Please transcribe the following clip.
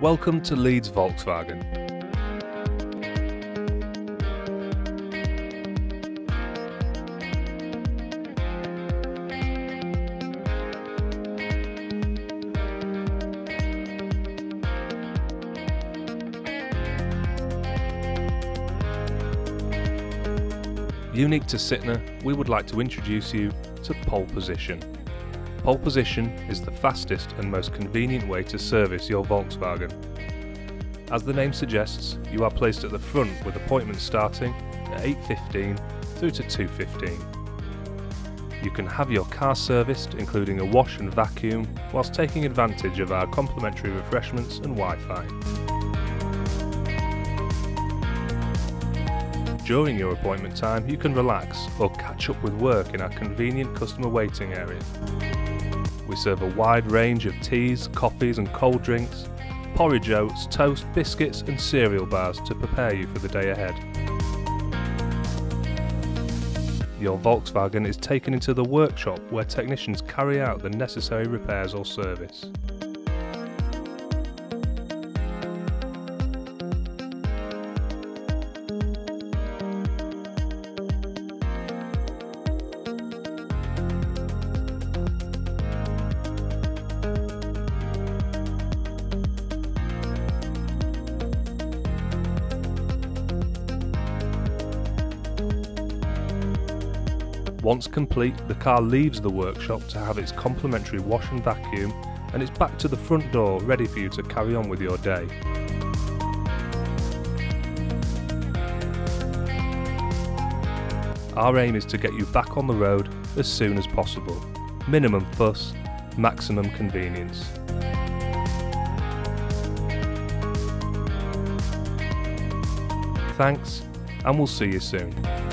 Welcome to Leeds Volkswagen. Unique to Sitner, we would like to introduce you to Pole Position. Pole Position is the fastest and most convenient way to service your Volkswagen. As the name suggests, you are placed at the front with appointments starting at 8:15 through to 2:15. You can have your car serviced, including a wash and vacuum, whilst taking advantage of our complimentary refreshments and Wi-Fi. During your appointment time, you can relax or catch up with work in our convenient customer waiting area. We serve a wide range of teas, coffees and cold drinks, porridge oats, toast, biscuits and cereal bars to prepare you for the day ahead. Your Volkswagen is taken into the workshop where technicians carry out the necessary repairs or service. Once complete, the car leaves the workshop to have its complimentary wash and vacuum, and it's back to the front door ready for you to carry on with your day. Our aim is to get you back on the road as soon as possible. Minimum fuss, maximum convenience. Thanks, and we'll see you soon.